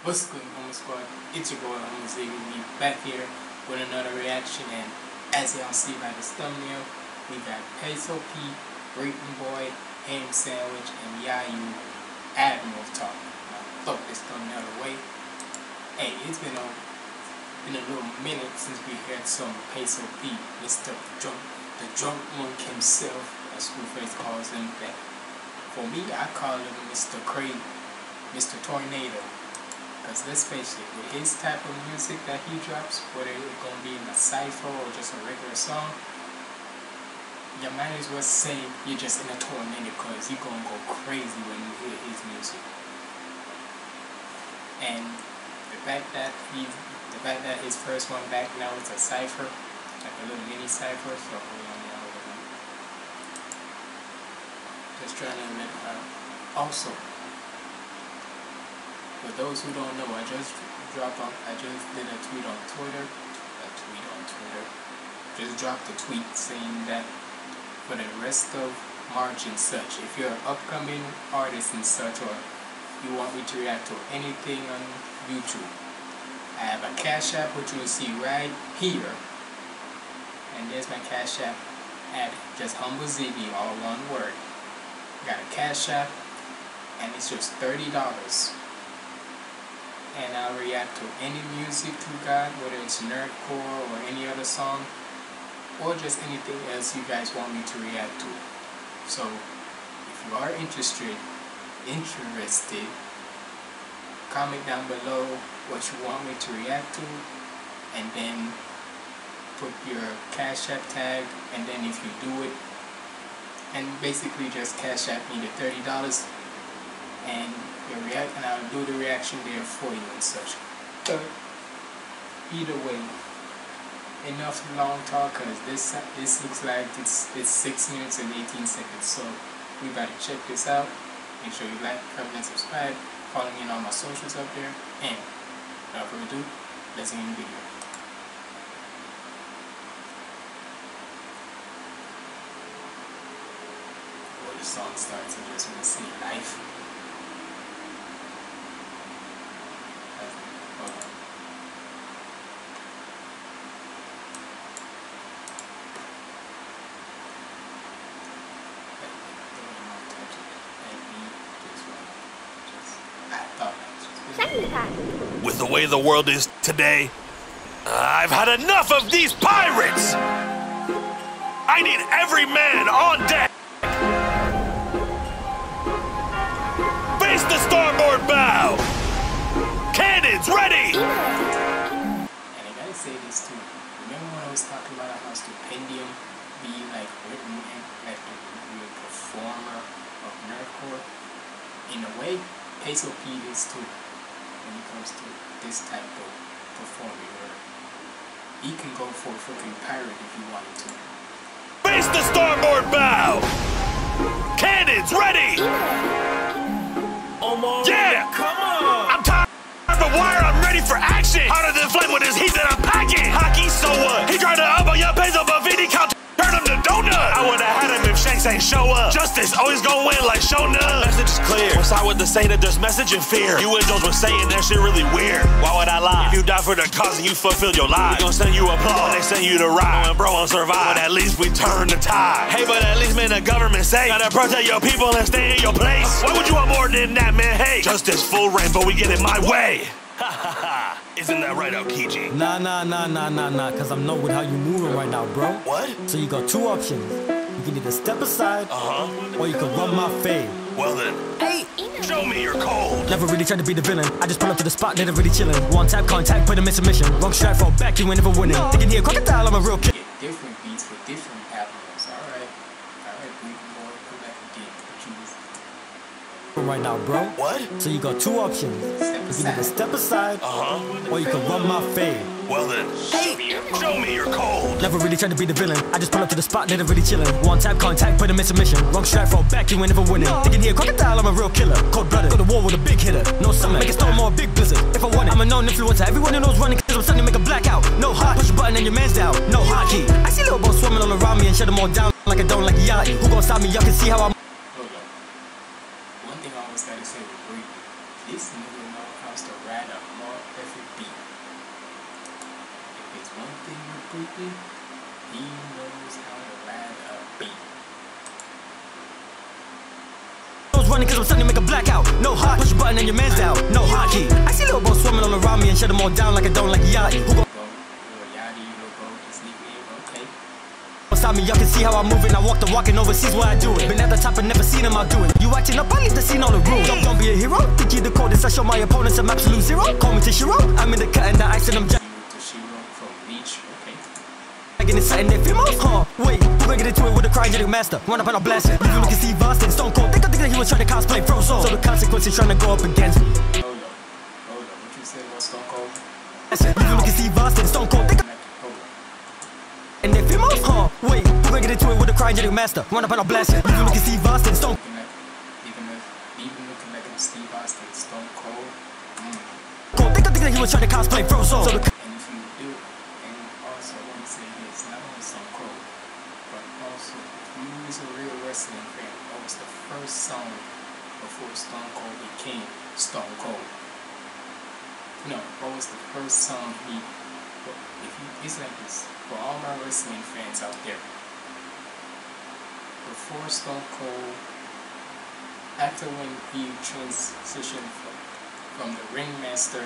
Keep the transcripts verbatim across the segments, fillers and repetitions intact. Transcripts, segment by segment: What's good, Humble Squad? It's your boy, Humble Ziggy. We're back here with another reaction, and as y'all see by this thumbnail, we got Peso Pete, Breeton Boi, Ham Sandwich, and Yayu Admiral Talk. Now, throw this thumbnail away. Hey, it's been a, been a little minute since we heard some Peso Pete, Mister Drunk, the Drunk Monk himself, as Screwface calls him back. For me, I call him Mister Crazy, Mister Tornado. Because let's face it, with his type of music that he drops, whether it's going to be in a cypher or just a regular song, you might as well say you're just in a tornado because you're going to go crazy when you hear his music. And the fact that he, the fact that his first one back now is a cypher, like a little mini cypher, so hold on now. Just trying to remember. Also, for those who don't know, I just dropped on, I just did a tweet on Twitter, a tweet on Twitter, just dropped a tweet saying that for the rest of March and such, if you're an upcoming artist and such, or you want me to react to anything on YouTube, I have a Cash App, which you'll see right here, and there's my Cash App app, just Humble Ziggy, all one word. Got a Cash App, and it's just thirty dollars. And I'll react to any music you got, whether it's nerdcore or any other song, or just anything else you guys want me to react to. So, if you are interested, interested, comment down below what you want me to react to, and then put your Cash App tag, and then if you do it, and basically just Cash App me the thirty dollars, and react, and I'll do the reaction there for you and such. But either way, enough long talk, because this this looks like it's it's six minutes and eighteen seconds. So we gotta check this out. Make sure you like, comment, and subscribe. Follow me on all my socials up there. And without further ado, let's get into the video. Before the song starts, I just want to see life. With the way the world is today, I've had enough of these pirates! I need every man on deck! Face the starboard bow! Cannons ready! And I gotta say this too. Remember when I was talking about how Stupendium be like written in, like the performer of nerdcore? In a way, Peso Pete is too. When it comes to this type of performing work, he can go for a freaking pirate if he wanted to. Face the starboard bow! Cannons ready! Almost. Yeah! Come on! I'm tired of the wire, I'm ready for action! Harder than flame with this heat that I'm packing! Hockey, so what? He tried to up on your peso, but Vinny count turn him to donut! I would've had him if Shanks ain't show up. Justice always gonna win like Shona. Message is clear. What's out with the saying that there's message in fear? You and those were saying that shit really weird. Why would I lie? If you die for the cause and you fulfilled your lie, we gon' send you applause. They send you to ride. And bro, I'm survive. But at least we turn the tide. Hey, but at least man, the government say gotta protect your people and stay in your place. Why would you want more than that, man? Hey, justice full reign, but we get it my way. Ha ha ha. Isn't that right, Aokiji? Nah, nah, nah, nah, nah, nah, cause I'm know with how you moving right now, bro. What? So you got two options. You can either step aside, uh-huh, or you can run my fade. Well then, hey, show me you're cold. Never really tried to be the villain. I just pull up to the spot, never really chillin'. One tap contact, put him in submission. Wrong strike, fall back, you ain't never winning. They can hear a crocodile, I'm a real kid. Get different beats with different albums, alright. Alright, we can go back again, but you right now, bro. What? So you got two options. You can either step aside, uh-huh, or you can run my fade. Well then, show me, show me you're cold. Never really tried to be the villain. I just pull up to the spot, never really chillin'. One tap contact, put him in submission. Wrong strike, fall back, you ain't never winning. No. They can hear a crocodile, I'm a real killer. Cold blooded, go to war with a big hitter. No summit, make a storm or a big blizzard. If I want it, I'm a known influencer. Everyone who knows running, cause I'm suddenly make a blackout. No hot, push a button and your man's down. No hockey. I see little boats swimming all around me and shut them all down like I don't like Yachty. Who gon' stop me? Y'all can see how I'm. Hold on. One thing I always gotta say with Breeton, this nigga knows how to ride up. one thing with Breeton, he knows how to ride a beat. Running cause I'm suddenly make a blackout. No hot, push a button and your man's out. No hotkey. I see little boats swimming all around me and shut them all down like I don't like Yachty. Who gon' stop me? Y'all can see how I'm moving. I walk the walk and overseas where I do it. Been at the top and never seen him out do it. You acting up, I leave the scene on the room. Don't, don't be a hero. Think you the coldest. I show my opponents I'm absolute zero. Call me Tashiro. I'm in the cut and the ice and I'm jack. Inside their females, huh? Wait, who gonna get into it with a cryogenic master? Run up and I'll blast it. Leave you looking see Boston, Stone Cold. They got thinking that he was trying to cosplay Frozo. So the consequences trying to go up against me. Hold on, hold on, what you said was Stone Cold? I said, leave you looking see Boston, Stone Cold. They got and their females, huh? Wait, who gonna get into it with a cryogenic master? Run up and I'll blast it. Leave you looking see Boston, Stone Cold. Even if, even looking like I'm Steve Austin, Stone Cold. Mm. They got thinking that he was trying to cosplay Frozo. So the first song before Stone Cold became Stone Cold. No, what was the first song he, well, if you, it's like this, for all my wrestling fans out there, before Stone Cold, after when he transitioned from, from the Ringmaster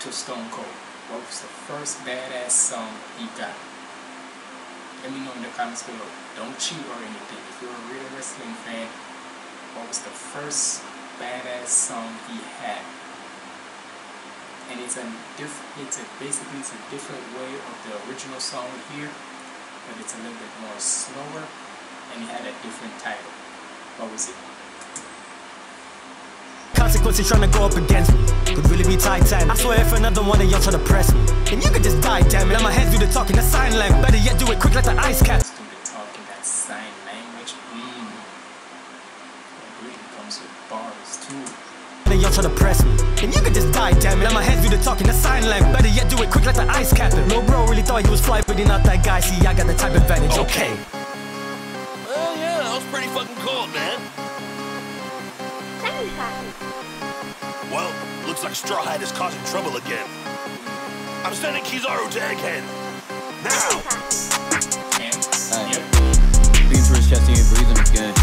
to Stone Cold, what was the first badass song he got? Let me know in the comments below. Don't cheat or anything. If you're a real wrestling fan, what was the first badass song he had? And it's a diff it's a basically it's a different way of the original song here, but it's a little bit more slower and it had a different title. What was it? Consequences trying to go up against me. Could really be Titan. I swear if another one of y'all try to press me, and you could just die, damn it. Let my hands do the talking, the sign language. Better yet, do it quick like the ice cap. Do the talking, that sign language. Mmm. It really comes with bars too. Y'all try to press me, and you could just die, damn it. Let my hands do the talking, the sign language. Better yet, do it quick like the ice cap. No bro really thought he was fly, but he not that guy. See, I got the type advantage. Okay. Well, yeah, that was pretty fucking cool, man. Well, looks like Straw Hat is causing trouble again. I'm sending Kizaru to Egghead. Now! Right. Yep. Beam through his chest, he ain't breathing again.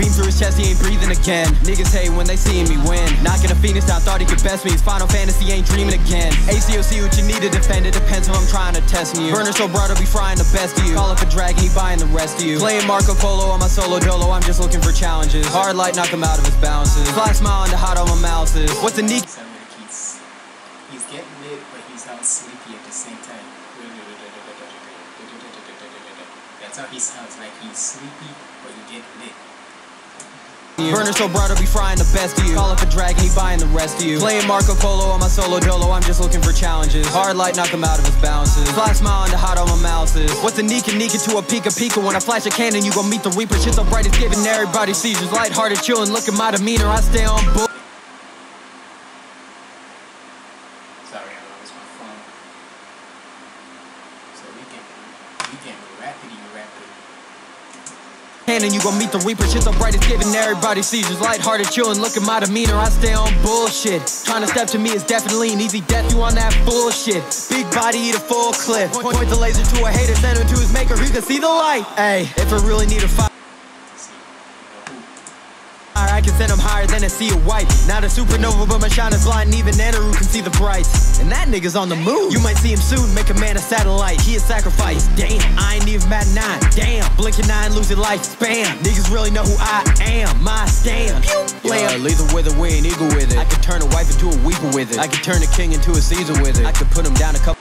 Beam through his chest, he ain't breathing again. Niggas hate when they see me win. Knocking a Phoenix out, thought he could best me. His Final Fantasy ain't dreaming again. A C O C, what you need to defend, it depends if I'm trying to test you. Burner so broad, I'll be frying the best of you. Call up a dragon, he buying the rest of you. Playing Marco Polo on my solo dolo, I'm just looking for challenges. Hard light, knock him out of his balances. Black smile on the hot on my mouth is. What's the neat? He's, he's getting lit, but he's not sleepy at the same time. That's how he sounds, like he's sleepy, but he get lit. Burner so broad, I'll be frying the best of you. Call up a dragon, he buying the rest of you. Playing Marco Polo on my solo dolo, I'm just looking for challenges. Hard light, knock him out of his balances. Black smile on the hot on my mouth is. What's a Nika Nika to a Pika Pika? When I flash a cannon, you gon' meet the Reaper. Shit so bright, it's giving everybody seizures. Lighthearted, chillin', look at my demeanor, I stay on bull. Sorry, I lost my phone. So we can, we can rapidly, rapidly. Cannon, you gon' meet the Reaper. Shit so bright, it's giving everybody seizures. Lighthearted, chillin', look at my demeanor, I stay on bullshit. Trying to step to me is definitely an easy death, you on that bullshit. Big body, eat a full clip. Point, point the laser to a hater, send him to his maker, he can see the light. Hey, if I really need a fight, I can send him higher than a sea of white. Not a supernova, but my shine is blind. Even Nanaru can see the brights. And that nigga's on the move. You might see him soon, make a man a satellite. He is sacrificed. Damn, I ain't even mad nine. Damn, blinking nine, losing life. Spam, niggas really know who I am. My stand. Yeah, lethal with it, we ain't eagle with it. I could turn a wife into a weeper with it. I could turn a king into a Caesar with it. I could put him down a couple.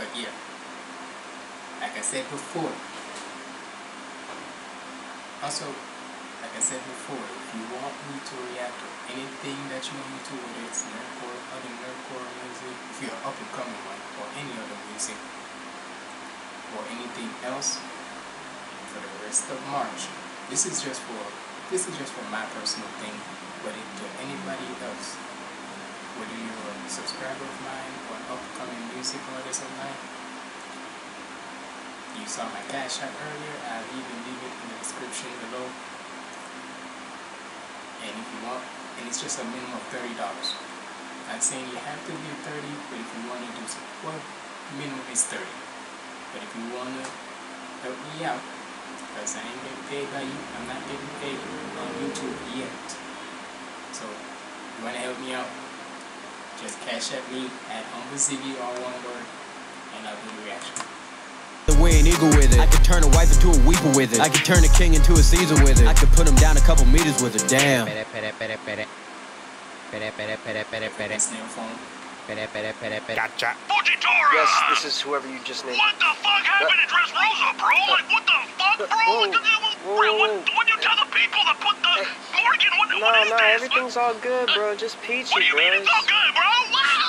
But yeah, like I said before, also, like I said before, if you want me to react to anything that you want me to, whether it's nerdcore, other nerdcore music, if you're up and coming one, or any other music, or anything else, for the rest of March, this is just for, this is just for my personal thing, but if to anybody else, whether you're a subscriber of mine or upcoming music artist of mine, you saw my Cash App earlier. I'll even leave it in the description below. And if you want, and it's just a minimum of thirty dollars. Not saying you have to give thirty, but if you want to do some work, minimum is thirty. But if you want to help me out, because I ain't getting paid by you, I'm not getting paid on YouTube yet. So, if you want to help me out, just Cash App me at Humble Ziggy, all one word, and I'll do the reaction. The way an eagle with it, I could turn a wife into a weeper with it. I could turn a king into a Caesar with it. I could put him down a couple meters with it. Damn. Pet it, pet it, pet it, pet it. Pet it, pet it, pet it, pet it, pet it. Snail phone. Pet it, pet it, pet it, pet it. Gotcha. Fujitora! Yes, this is whoever you just named. What the fuck happened to Dressrosa, bro? Like, what the fuck, bro? Whoa, whoa, whoa. What, what do you tell the people that put the... Morgan, what, no, what is no, this? No, no, everything's all good, bro. Just peachy, bro. What do you bros. mean it's all good, bro?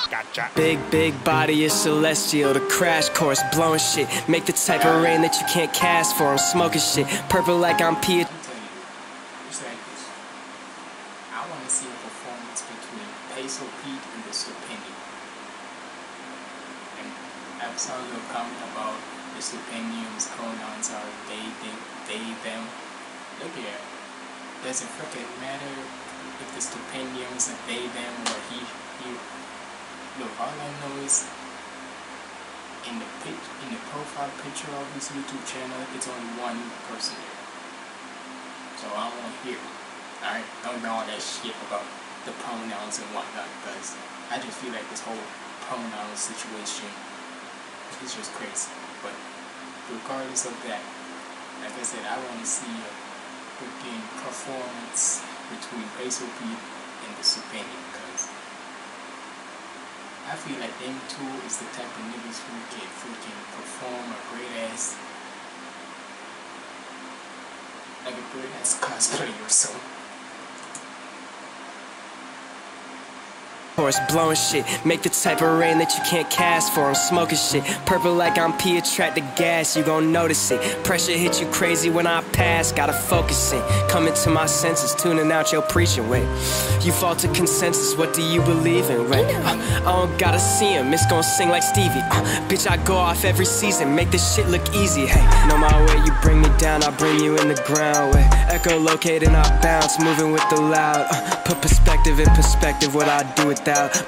Gotcha. Big, big body is celestial. The crash course, blowing shit. Make the type of rain that you can't cast for. I'm smoking shit. Purple like I'm Pietro. I'm telling you, it's like this. I want to see a performance between Peso Pete and the Stupendium. And I saw a little comment about the Stupendium's pronouns are they, they, they, them. Look here. Does it freaking matter if the Stupendium is a they, them, or he, you? Look, all I know is in the pic in the profile picture of this YouTube channel, it's only one person here. So I don't want to hear it. Alright? Don't know all that shit about the pronouns and whatnot, because I just feel like this whole pronoun situation is just crazy. But regardless of that, like I said, I want to see a freaking performance between Peso Pete and the Stupendium, because I feel like them two is the type of niggas who can freaking perform a great ass, like a great ass cosplay or so. Horse blowing shit, make the type of rain that you can't cast for. I'm smoking shit, purple like I'm P, attract the gas, you gon' notice it. Pressure hit you crazy when I pass, gotta focus it. Coming to my senses, tuning out your preaching way. You fall to consensus, what do you believe in, right? Uh, I don't gotta see him, it's gon' sing like Stevie. uh, Bitch, I go off every season, make this shit look easy. Hey, know my way, you bring me down, I bring you in the ground. Way, echolocate and I bounce, moving with the loud. uh, Put perspective in perspective, what I do without.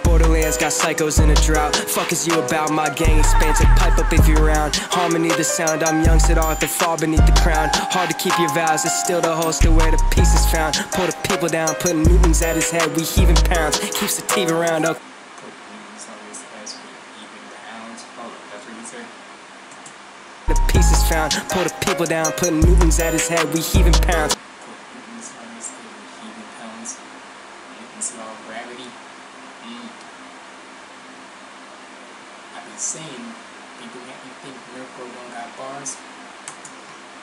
Borderlands got psychos in a drought. Fuck is you about, my gang expansive, pipe up if you're around. Harmony the sound, I'm young, so don't have to fall beneath the crown. Hard to keep your vows, it's still the holster where the piece is found. Pull the people down, putting Newtons at his head, we heaving pounds, keeps the team around. Okay. The piece is found, pull the people down, putting Newtons at his head, we heaving pounds. Saying people make me think Miracle don't got bars.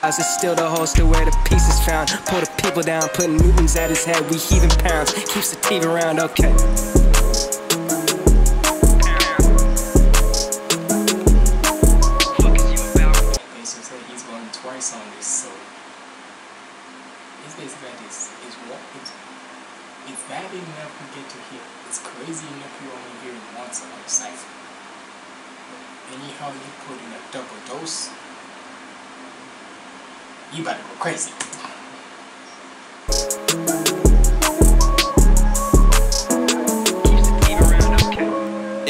As it's still the holster where the piece is found. Pull the people down, putting Newtons at his head. We heaving pounds, keeps the team around. Okay. Okay, so say he's going twice on this, so it's basically like this. It's what it's, it's bad enough we get to hear. It's crazy enough you only hear it once on the cypher. Anyhow, you put in a double dose, you better go crazy.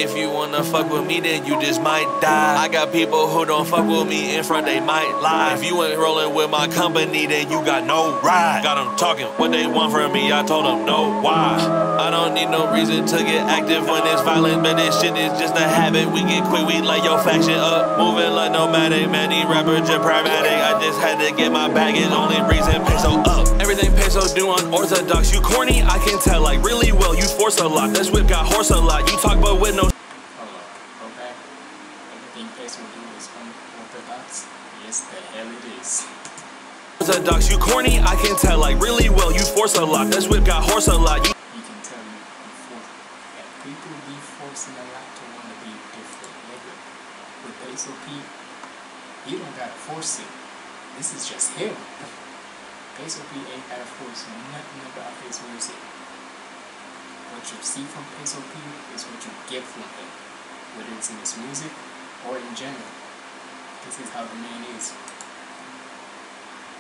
If you wanna fuck with me, then you just might die. I got people who don't fuck with me in front, they might lie. If you ain't rolling with my company, then you got no ride. Got them talking what they want from me, I told them no why. I don't need no reason to get active when it's violent, but this shit is just a habit. We get quick, we light your faction up, moving like nomadic, many rapper just pragmatic. I just had to get my baggage, only reason Peso up. Everything Peso do unorthodox, you corny, I can tell like really well, you force a lot. This whip got horse a lot, you talk but with no... Hold up, okay, everything Peso do is unorthodox, yes the hell it is. Orthodox, you corny, I can tell like really well, you force a lot. This whip got horse a lot, you... People be forcing a lot to want to be different, nigga. With Peso Pete, you don't gotta force it. This is just him. Peso Pete ain't gotta force nothing about his music. What you see from Peso Pete is what you get from him, whether it's in his music or in general. This is how the man is.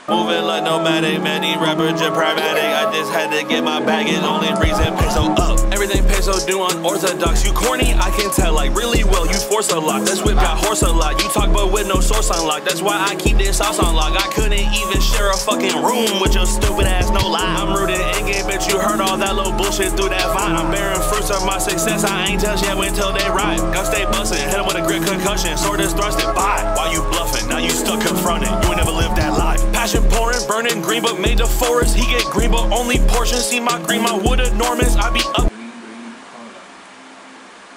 Moving like nomadic, many rappers just pragmatic. I just had to get my baggage, only reason peso up. Everything peso do unorthodox. You corny, I can tell like really well. You force a lot, that's whip got horse a lot. You talk but with no source unlocked, that's why I keep this house on lock. I couldn't even share a fucking room with your stupid ass, no lie. I'm rooted in game, bitch, you heard all that little bullshit through that vine. I'm bearing fruits of my success, I ain't just yet, wait till they ride. Gotta stay bustin', hit him with a grit concussion. Sword is thrusted by, while you bluffing, now you stuck confronting. You ain't never lived that life. Passion pouring, burning green, but made the forest. He get green, but only portions. See my green, my wood enormous. I be up. Green, green, hold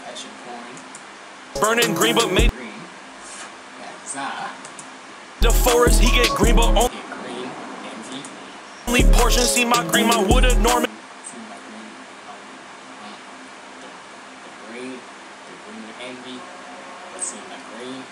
up. Passion pouring. Burning green, but made green. That's ah. The forest. He get green, but only green. Empty. Only portions. See my green, my wood enormous. See my green. Um, the, the green, the green envy. Let's see my green.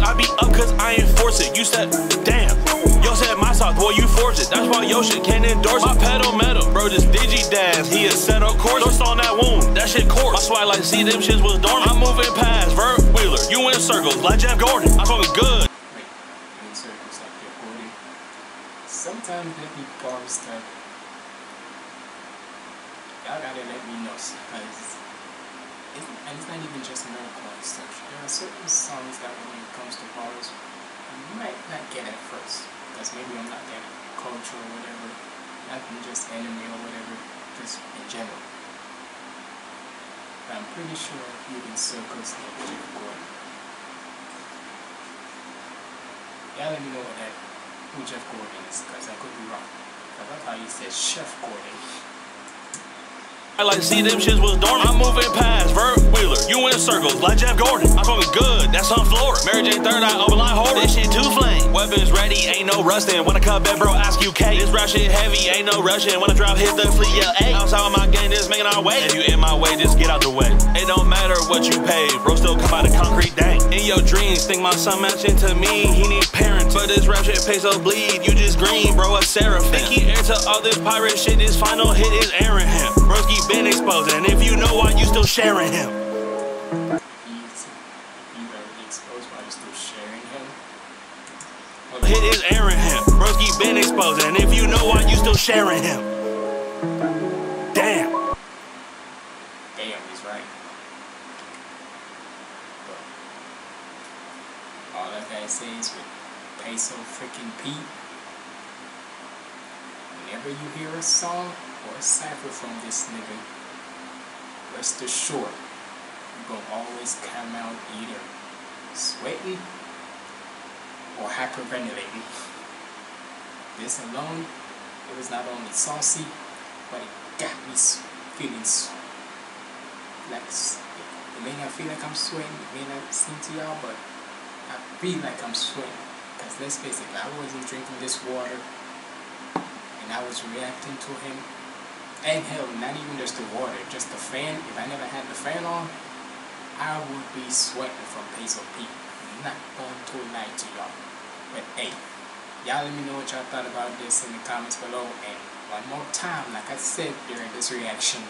I be up cause I ain't force it. You said, damn. Yo said my sauce, boy, you forced it. That's why yo shit can't endorse it. My pedal metal, bro, just digi-daz. He is set up course. Just on that wound, that shit coarse. That's why, like, see them shits was dormant. I'm moving past Vert Wheeler. You in circles, like Jeff Gordon. I'm talking good. Wait, you in circles like Jeff Gordon? Sometimes let me farm stuff. Y'all gotta let me know, because It's, and it's not even just metalcore stuff. There are certain songs that when it comes to bars, you might not get at first, because maybe I'm not that culture or whatever, not just anime or whatever, just in general. But I'm pretty sure you can circles like Jeff Gordon. Yeah, let me know what that, who Jeff Gordon is, because I could be wrong. I love how you said Chef Gordon. I like see them shits was dormant. I'm moving past Vert Wheeler. You in circles like Jeff Gordon. I'm talking good. That's on floor. Mary J. Third Eye, open line hoarder. This shit too flame. Weapons ready, ain't no rustin'. When I cut back, bro, ask U K. This rap shit heavy, ain't no rushing. When I drop, hit the fleet, yeah, eight. Outside of my game, just making our way. If you in my way, just get out the way. It don't matter what you pay, bro, still come out of concrete dang. In your dreams, think my son matching to me. He need parents, but this rap shit peso bleed. You just green, bro, a seraph. Think he heir to all this pirate shit. His final hit is Aaron him. Broski been exposed, and if you know why you still sharing him. He's, you already exposed why you still sharing him. Well, hit is airing him. Broski been exposed, and if you know why you still sharing him. Damn. Damn, he's right. But all that guy says with Peso freaking Pete. Whenever you hear a song or a cipher from this nigga, rest assured, you gon' always come out either sweating or hyperventilating. This alone, it was not only saucy, but it got me feeling like, it may not feel like I'm sweating, it may not seem to y'all, but I feel like I'm sweating. Because let's face it, I wasn't drinking this water, and I was reacting to him. And hell, not even just the water, just the fan. If I never had the fan on, I would be sweating from Peso Pete. Not going to lie to y'all. But hey, y'all let me know what y'all thought about this in the comments below. And one more time, like I said during this reaction,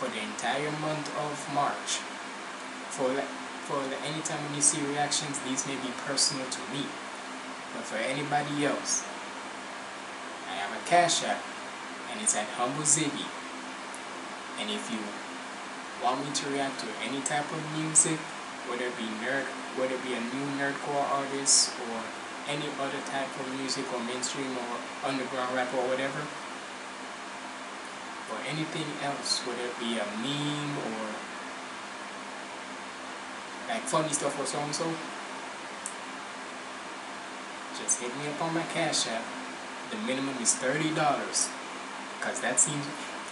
for the entire month of March, for the, for the anytime when you see reactions, these may be personal to me. But for anybody else, I have a Cash App. And it's at Humble Ziggy. And if you want me to react to any type of music, whether it be nerd, whether it be a new nerdcore artist or any other type of music or mainstream or underground rap or whatever, or anything else, whether it be a meme or like funny stuff or so and so, just hit me up on my Cash App. The minimum is thirty dollars. Because that seems,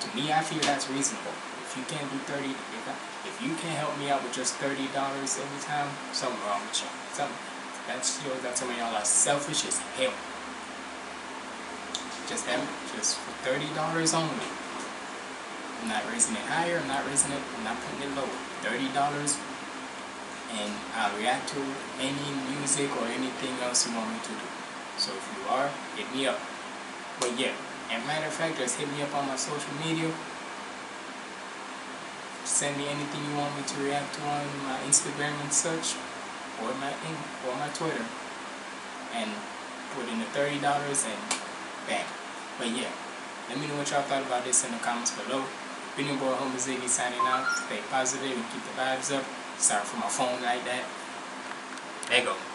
to me, I feel that's reasonable. If you can't do thirty, if, I, if you can't help me out with just thirty dollars every time, something wrong with you. Something, that's yours, that's some of y'all are selfish as hell. Just that, just for thirty dollars only. I'm not raising it higher, I'm not raising it, I'm not putting it lower. thirty dollars, and I'll react to any music or anything else you want me to do. So if you are, hit me up. But yeah. And matter of fact, just hit me up on my social media. Send me anything you want me to react on my Instagram and such, or my or my Twitter, and put in the thirty dollars and bam. But yeah, let me know what y'all thought about this in the comments below. Been your boy Humble Ziggy signing out. Stay positive and keep the vibes up. Sorry for my phone like that. There you go.